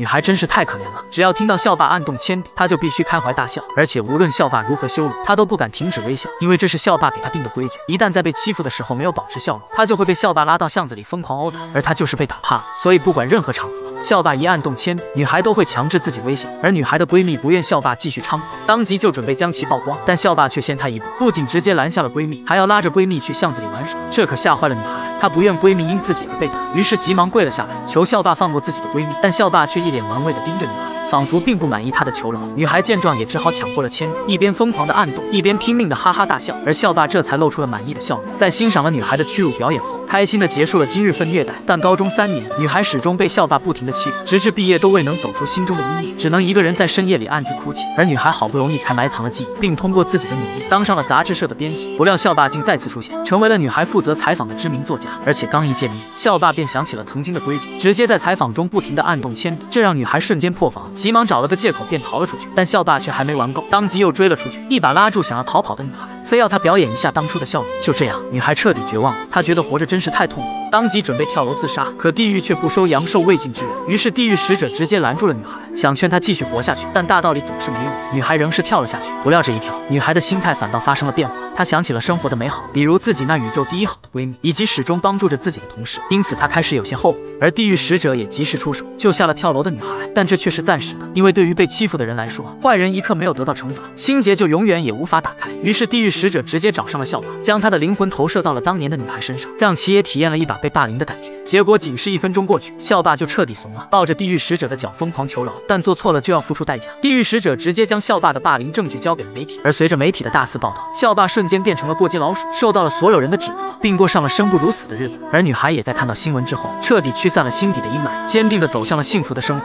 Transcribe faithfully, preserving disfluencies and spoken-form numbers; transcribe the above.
女孩真是太可怜了，只要听到校霸暗动铅笔，她就必须开怀大笑，而且无论校霸如何羞辱，她都不敢停止微笑，因为这是校霸给她定的规矩。一旦在被欺负的时候没有保持笑容，她就会被校霸拉到巷子里疯狂殴打，而她就是被打怕了。所以不管任何场合， 校霸一按动铅笔，女孩都会强制自己微笑，而女孩的闺蜜不愿校霸继续猖狂，当即就准备将其曝光，但校霸却先她一步，不仅直接拦下了闺蜜，还要拉着闺蜜去巷子里玩耍，这可吓坏了女孩。她不愿闺蜜因自己而被打，于是急忙跪了下来，求校霸放过自己的闺蜜，但校霸却一脸玩味地盯着女孩， 仿佛并不满意他的求饶，女孩见状也只好抢过了铅笔，一边疯狂的按动，一边拼命的哈哈大笑，而校霸这才露出了满意的笑容。在欣赏了女孩的屈辱表演后，开心的结束了今日份虐待。但高中三年，女孩始终被校霸不停的欺负，直至毕业都未能走出心中的阴影，只能一个人在深夜里暗自哭泣。而女孩好不容易才埋藏了记忆，并通过自己的努力当上了杂志社的编辑。不料校霸竟再次出现，成为了女孩负责采访的知名作家。而且刚一见面，校霸便想起了曾经的规矩，直接在采访中不停的按动铅笔，这让女孩瞬间破防。 急忙找了个借口便逃了出去，但校霸却还没玩够，当即又追了出去，一把拉住想要逃跑的女孩，非要她表演一下当初的笑容。就这样，女孩彻底绝望了，她觉得活着真是太痛苦，当即准备跳楼自杀。可地狱却不收阳寿未尽之人，于是地狱使者直接拦住了女孩，想劝她继续活下去，但大道理总是没用，女孩仍是跳了下去。不料这一跳，女孩的心态反倒发生了变化，她想起了生活的美好，比如自己那宇宙第一好的闺蜜，以及始终帮助着自己的同事，因此她开始有些后悔。 而地狱使者也及时出手，救下了跳楼的女孩，但这却是暂时的，因为对于被欺负的人来说，坏人一刻没有得到惩罚，心结就永远也无法打开。于是地狱使者直接找上了校霸，将他的灵魂投射到了当年的女孩身上，让其也体验了一把被霸凌的感觉。结果仅是一分钟过去，校霸就彻底怂了，抱着地狱使者的脚疯狂求饶，但做错了就要付出代价。地狱使者直接将校霸的霸凌证据交给了媒体，而随着媒体的大肆报道，校霸瞬间变成了过街老鼠，受到了所有人的指责，并过上了生不如死的日子。而女孩也在看到新闻之后，彻底驱 驱散了心底的阴霾，坚定地走向了幸福的生活。